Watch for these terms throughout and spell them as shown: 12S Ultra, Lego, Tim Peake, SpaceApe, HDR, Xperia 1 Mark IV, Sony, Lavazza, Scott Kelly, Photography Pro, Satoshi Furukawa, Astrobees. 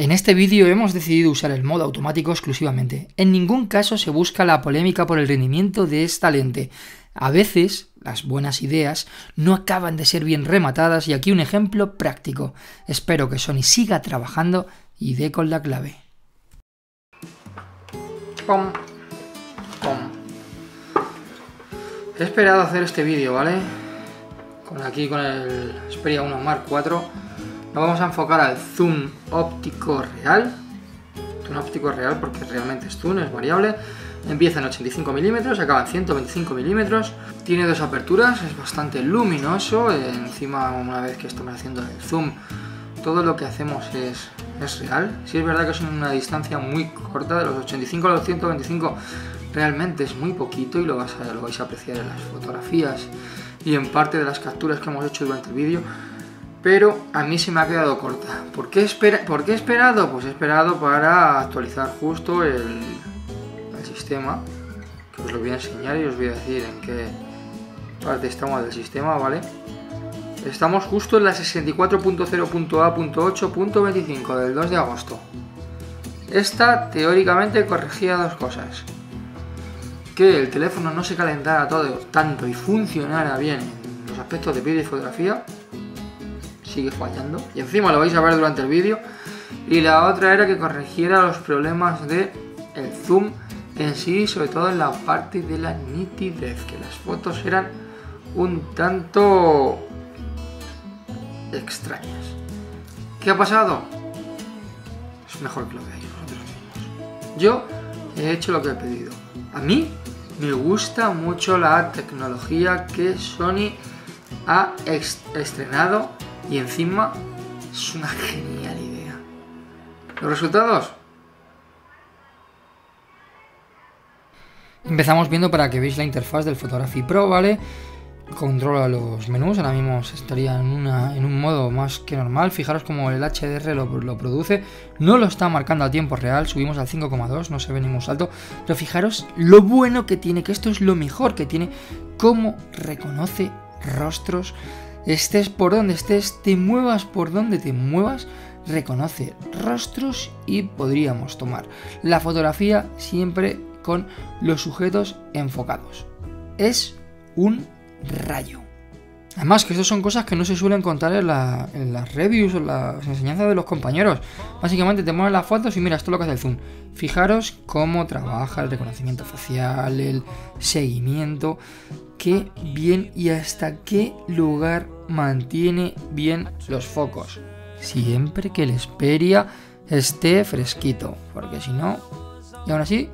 En este vídeo hemos decidido usar el modo automático exclusivamente. En ningún caso se busca la polémica por el rendimiento de esta lente. A veces las buenas ideas no acaban de ser bien rematadas y aquí un ejemplo práctico. Espero que Sony siga trabajando y dé con la clave. He esperado hacer este vídeo, ¿vale? Con el Xperia 1 Mark IV. Nos vamos a enfocar al zoom óptico real. Zoom óptico real porque realmente es zoom, es variable. Empieza en 85 milímetros, acaba en 125 milímetros. Tiene dos aperturas, es bastante luminoso. Encima, una vez que estamos haciendo el zoom, todo lo que hacemos es real. Sí es verdad que es una distancia muy corta, de los 85 a los 125 realmente es muy poquito y lo vais a apreciar en las fotografías y en parte de las capturas que hemos hecho durante el vídeo. Pero a mí se me ha quedado corta. ¿Por qué he esperado? Pues he esperado para actualizar justo el sistema, que os lo voy a enseñar y os voy a decir en qué parte estamos del sistema, ¿vale? Estamos justo en la 64.0.a.8.25 del 2 de agosto. Esta teóricamente corregía dos cosas: que el teléfono no se calentara todo tanto y funcionara bien en los aspectos de vídeo y fotografía. Sigue fallando y encima lo vais a ver durante el vídeo. Y la otra era que corrigiera los problemas de el zoom en sí, sobre todo en la parte de la nitidez, que las fotos eran un tanto extrañas. ¿Qué ha pasado? Es mejor que lo veáis vosotros mismos. Yo he hecho lo que he pedido. A mí me gusta mucho la tecnología que Sony ha estrenado. Y encima es una genial idea. ¿Los resultados? Empezamos viendo para que veáis la interfaz del Photography Pro, ¿vale? Controla los menús, ahora mismo estaría en un modo más que normal. Fijaros como el HDR lo produce, no lo está marcando a tiempo real, subimos al 5,2, no se ve ningún salto, pero fijaros lo bueno que tiene, que esto es lo mejor que tiene, cómo reconoce rostros. Estés por donde estés, te muevas por donde te muevas, reconoce rostros y podríamos tomar la fotografía siempre con los sujetos enfocados. Es un rayo. Además que estas son cosas que no se suelen contar en las reviews o en las enseñanzas de los compañeros. Básicamente te mueven las fotos y mira, esto es lo que hace el zoom. Fijaros cómo trabaja el reconocimiento facial, el seguimiento. Qué bien y hasta qué lugar mantiene bien los focos. Siempre que el Xperia esté fresquito, porque si no... Y aún así,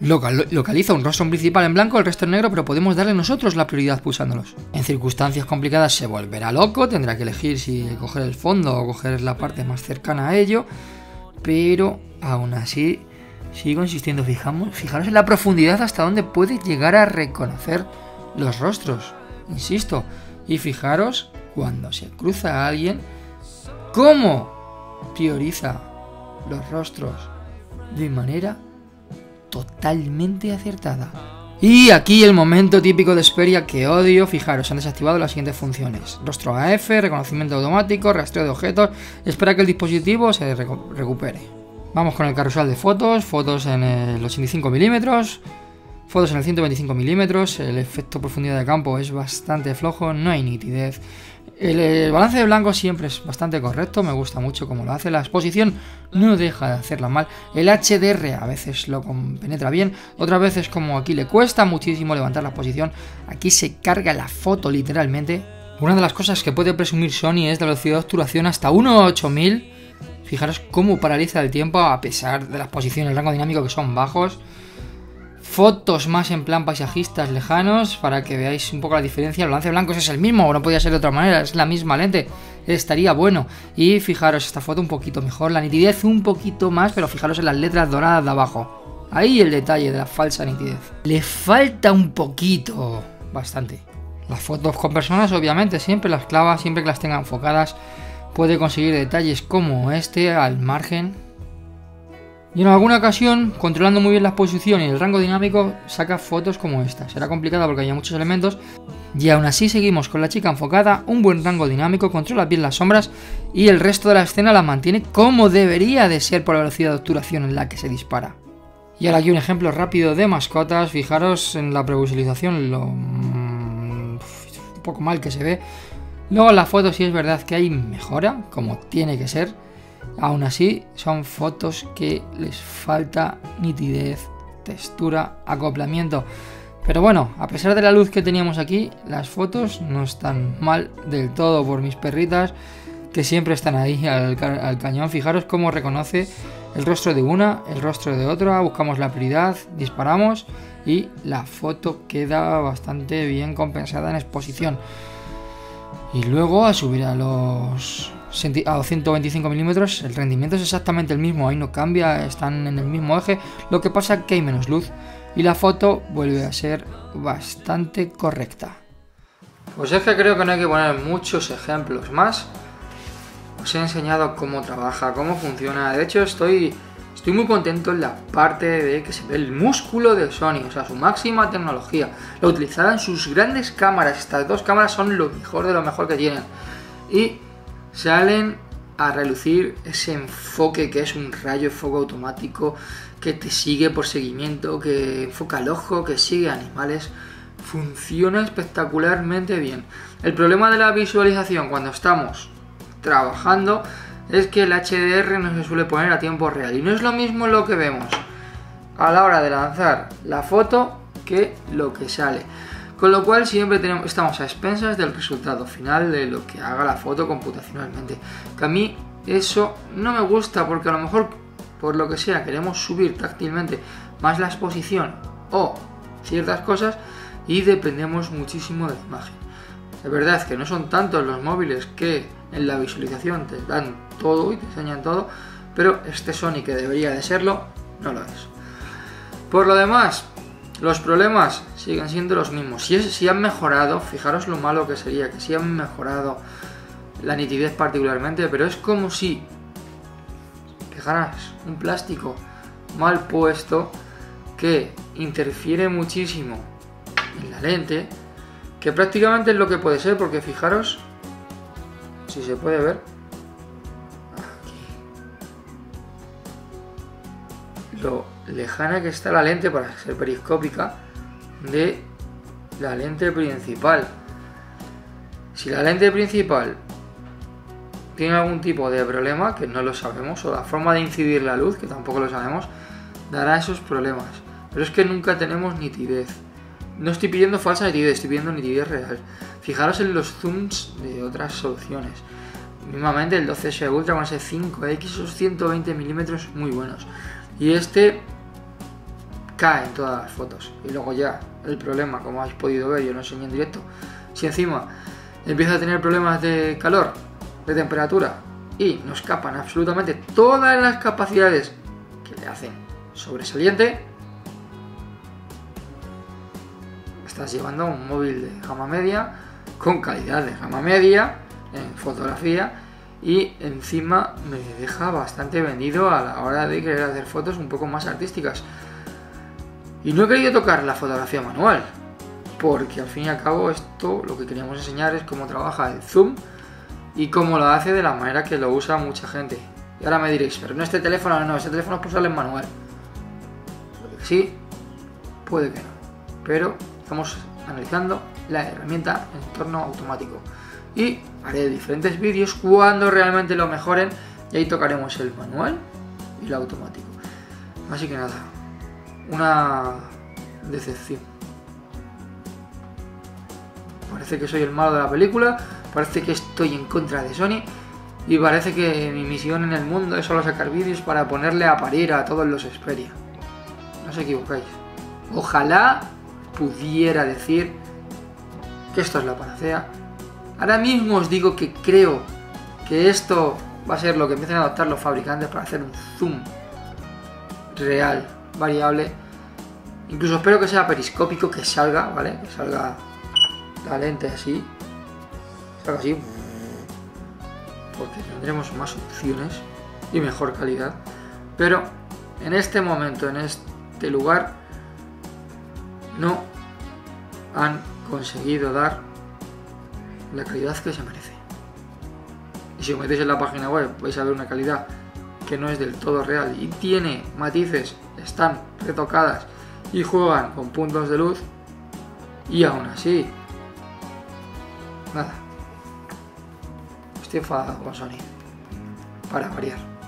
localiza un rostro principal en blanco, el resto en negro, pero podemos darle nosotros la prioridad pulsándolos. En circunstancias complicadas se volverá loco, tendrá que elegir si coger el fondo o coger la parte más cercana a ello, pero aún así sigo insistiendo, fijaros en la profundidad hasta donde puede llegar a reconocer los rostros, insisto, y fijaros cuando se cruza a alguien cómo prioriza los rostros de manera totalmente acertada. Y aquí el momento típico de Xperia que odio. Fijaros, han desactivado las siguientes funciones: rostro AF, reconocimiento automático, rastreo de objetos, espera que el dispositivo se recupere. Vamos con el carrusel de fotos, fotos en el 85 milímetros, fotos en el 125 milímetros, el efecto profundidad de campo es bastante flojo, no hay nitidez. El balance de blanco siempre es bastante correcto, me gusta mucho como lo hace, la exposición no deja de hacerla mal. El HDR a veces lo penetra bien, otras veces como aquí le cuesta muchísimo levantar la exposición, aquí se carga la foto literalmente. Una de las cosas que puede presumir Sony es de la velocidad de obturación hasta 1.8000. Fijaros cómo paraliza el tiempo a pesar de la exposición y el rango dinámico que son bajos. Fotos más en plan paisajistas lejanos para que veáis un poco la diferencia. El balance de blancos es el mismo, o no podía ser de otra manera, es la misma lente, estaría bueno. Y fijaros, esta foto un poquito mejor, la nitidez un poquito más, pero fijaros en las letras doradas de abajo. Ahí el detalle de la falsa nitidez. Le falta un poquito, bastante. Las fotos con personas obviamente siempre las clava, siempre que las tenga enfocadas puede conseguir detalles como este al margen. Y en alguna ocasión, controlando muy bien la exposición y el rango dinámico, saca fotos como esta. Será complicada porque hay muchos elementos, y aún así seguimos con la chica enfocada, un buen rango dinámico, controla bien las sombras y el resto de la escena la mantiene como debería de ser por la velocidad de obturación en la que se dispara. Y ahora aquí un ejemplo rápido de mascotas, fijaros en la previsualización lo un poco mal que se ve. Luego las fotos sí es verdad que hay mejora, como tiene que ser, aún así son fotos que les falta nitidez, textura, acoplamiento. Pero bueno, a pesar de la luz que teníamos aquí, las fotos no están mal del todo por mis perritas, que siempre están ahí al cañón. Fijaros cómo reconoce el rostro de una, el rostro de otra, buscamos la prioridad, disparamos y la foto queda bastante bien compensada en exposición. Y luego a subir a 125 milímetros el rendimiento es exactamente el mismo, ahí no cambia, están en el mismo eje, lo que pasa que hay menos luz y la foto vuelve a ser bastante correcta. Pues es que creo que no hay que poner muchos ejemplos más. Os he enseñado cómo trabaja, cómo funciona. De hecho estoy muy contento en la parte de que se ve el músculo de Sony, o sea, su máxima tecnología, la utilizada en sus grandes cámaras. Estas dos cámaras son lo mejor de lo mejor que tienen y salen a relucir ese enfoque que es un rayo de foco automático que te sigue por seguimiento, que enfoca el ojo, que sigue animales. Funciona espectacularmente bien. El problema de la visualización cuando estamos trabajando es que el HDR no se suele poner a tiempo real y no es lo mismo lo que vemos a la hora de lanzar la foto que lo que sale, con lo cual siempre estamos a expensas del resultado final de lo que haga la foto computacionalmente, que a mí eso no me gusta, porque a lo mejor por lo que sea queremos subir táctilmente más la exposición o ciertas cosas y dependemos muchísimo de la imagen. Es verdad que no son tantos los móviles que en la visualización te dan todo y te enseñan todo, pero este Sony, que debería de serlo, no lo es. Por lo demás, los problemas siguen siendo los mismos. Si han mejorado, fijaros lo malo que sería, que si han mejorado la nitidez particularmente, pero es como si dejaras un plástico mal puesto que interfiere muchísimo en la lente, que prácticamente es lo que puede ser, porque fijaros si se puede ver aquí lo lejana que está la lente para ser periscópica de la lente principal. Si la lente principal tiene algún tipo de problema, que no lo sabemos, o la forma de incidir la luz, que tampoco lo sabemos, dará esos problemas. Pero es que nunca tenemos nitidez. No estoy pidiendo falsa nitidez, estoy pidiendo nitidez real. Fijaros en los zooms de otras soluciones. Mismamente el 12S Ultra con ese 5X, esos 120 milímetros muy buenos. Y este cae en todas las fotos. Y luego ya el problema, como habéis podido ver, yo no enseñé en directo. Si encima empieza a tener problemas de calor, de temperatura, y nos capan absolutamente todas las capacidades que le hacen sobresaliente, estás llevando un móvil de gama media con calidad de gama media en fotografía y encima me deja bastante vendido a la hora de querer hacer fotos un poco más artísticas. Y no he querido tocar la fotografía manual porque al fin y al cabo esto lo que queríamos enseñar es cómo trabaja el zoom y cómo lo hace de la manera que lo usa mucha gente. Y ahora me diréis, pero no, este teléfono no, este teléfono es posible en manual. Puede que sí, puede que no, pero estamos analizando la herramienta en entorno automático y haré diferentes vídeos cuando realmente lo mejoren y ahí tocaremos el manual y el automático. Así que nada, una decepción. Parece que soy el malo de la película, parece que estoy en contra de Sony y parece que mi misión en el mundo es solo sacar vídeos para ponerle a parir a todos los Xperia. No os equivocáis. Ojalá pudiera decir que esto es la panacea. Ahora mismo os digo que creo que esto va a ser lo que empiecen a adoptar los fabricantes para hacer un zoom real, variable. Incluso espero que sea periscópico, que salga, ¿vale? Que salga la lente así, salga así, porque tendremos más opciones y mejor calidad. Pero en este momento, en este lugar, no han conseguido dar la calidad que se merece. Y si os metéis en la página web vais a ver una calidad que no es del todo real y tiene matices, están retocadas y juegan con puntos de luz, y aún así nada. Estoy enfadado con Sony, para variar.